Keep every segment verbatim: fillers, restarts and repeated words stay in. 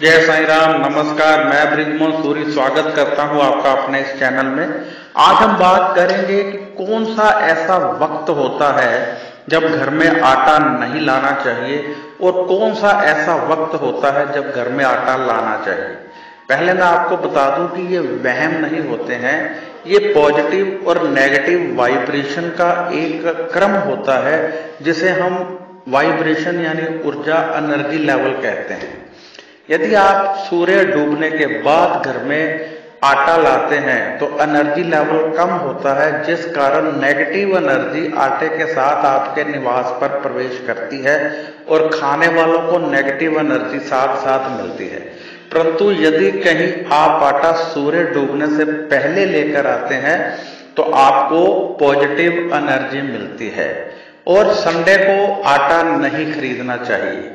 जय साईं राम। नमस्कार, मैं बृजमोहन सूरी स्वागत करता हूं आपका अपने इस चैनल में। आज हम बात करेंगे कि कौन सा ऐसा वक्त होता है जब घर में आटा नहीं लाना चाहिए और कौन सा ऐसा वक्त होता है जब घर में आटा लाना चाहिए। पहले मैं आपको बता दूं कि ये वहम नहीं होते हैं, ये पॉजिटिव और नेगेटिव वाइब्रेशन का एक क्रम होता है जिसे हम वाइब्रेशन यानी ऊर्जा एनर्जी लेवल कहते हैं। यदि आप सूर्य डूबने के बाद घर में आटा लाते हैं तो एनर्जी लेवल कम होता है, जिस कारण नेगेटिव एनर्जी आटे के साथ आपके निवास पर प्रवेश करती है और खाने वालों को नेगेटिव एनर्जी साथ साथ मिलती है। परंतु यदि कहीं आप आटा सूर्य डूबने से पहले लेकर आते हैं तो आपको पॉजिटिव एनर्जी मिलती है। और संडे को आटा नहीं खरीदना चाहिए।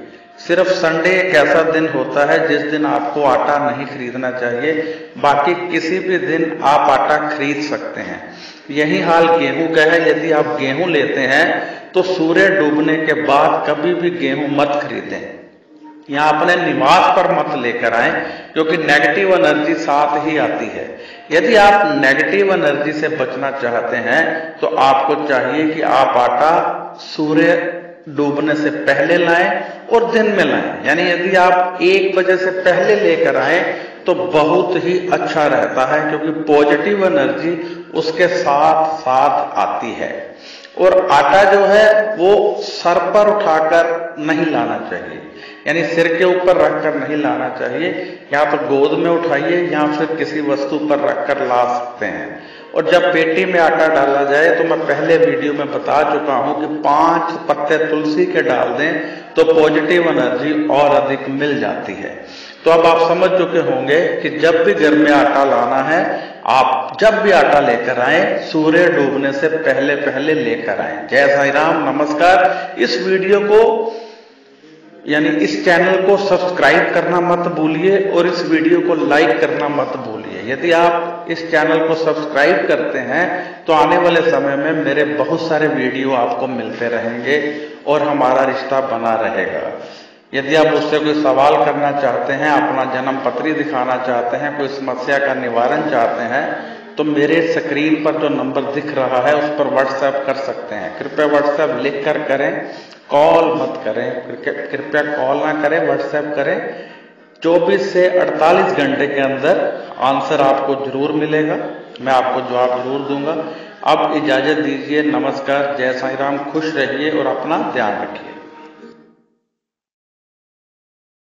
सिर्फ संडे एक ऐसा दिन होता है जिस दिन आपको आटा नहीं खरीदना चाहिए, बाकी किसी भी दिन आप आटा खरीद सकते हैं। यही हाल गेहूं का है। यदि आप गेहूं लेते हैं तो सूर्य डूबने के बाद कभी भी गेहूं मत खरीदें या अपने निवास पर मत लेकर आएं, क्योंकि नेगेटिव एनर्जी साथ ही आती है। यदि आप नेगेटिव एनर्जी से बचना चाहते हैं तो आपको चाहिए कि आप आटा सूर्य डूबने से पहले लाएं और दिन में लाएं। यानी यदि आप एक बजे से पहले लेकर आएं तो बहुत ही अच्छा रहता है, क्योंकि पॉजिटिव एनर्जी उसके साथ साथ आती है। और आटा जो है वो सर पर उठाकर नहीं लाना चाहिए, यानी सिर के ऊपर रखकर नहीं लाना चाहिए। या तो गोद में उठाइए या फिर किसी वस्तु पर रखकर ला सकते हैं। और जब पेटी में आटा डाला जाए तो मैं पहले वीडियो में बता चुका हूं कि पांच पत्ते तुलसी के डाल दें तो पॉजिटिव एनर्जी और अधिक मिल जाती है। तो अब आप समझ चुके होंगे कि जब भी घर में आटा लाना है, आप जब भी आटा लेकर आएं सूर्य डूबने से पहले पहले लेकर आएं। जय साईं राम। नमस्कार। इस वीडियो को यानी इस चैनल को सब्सक्राइब करना मत भूलिए और इस वीडियो को लाइक करना मत भूलिए। यदि आप इस चैनल को सब्सक्राइब करते हैं तो आने वाले समय में मेरे बहुत सारे वीडियो आपको मिलते रहेंगे और हमारा रिश्ता बना रहेगा। यदि आप उससे कोई सवाल करना चाहते हैं, अपना जन्म पत्री दिखाना चाहते हैं, कोई समस्या का निवारण चाहते हैं तो मेरे स्क्रीन पर जो नंबर दिख रहा है उस पर व्हाट्सएप कर सकते हैं। कृपया व्हाट्सएप लिख कर करें, कॉल मत करें। कृपया कॉल ना करें, व्हाट्सएप करें। चौबीस से अड़तालीस घंटे के अंदर आंसर आपको जरूर मिलेगा, मैं आपको जवाब जरूर दूंगा। अब इजाजत दीजिए। नमस्कार। जय साईं राम। खुश रहिए और अपना ध्यान रखिए।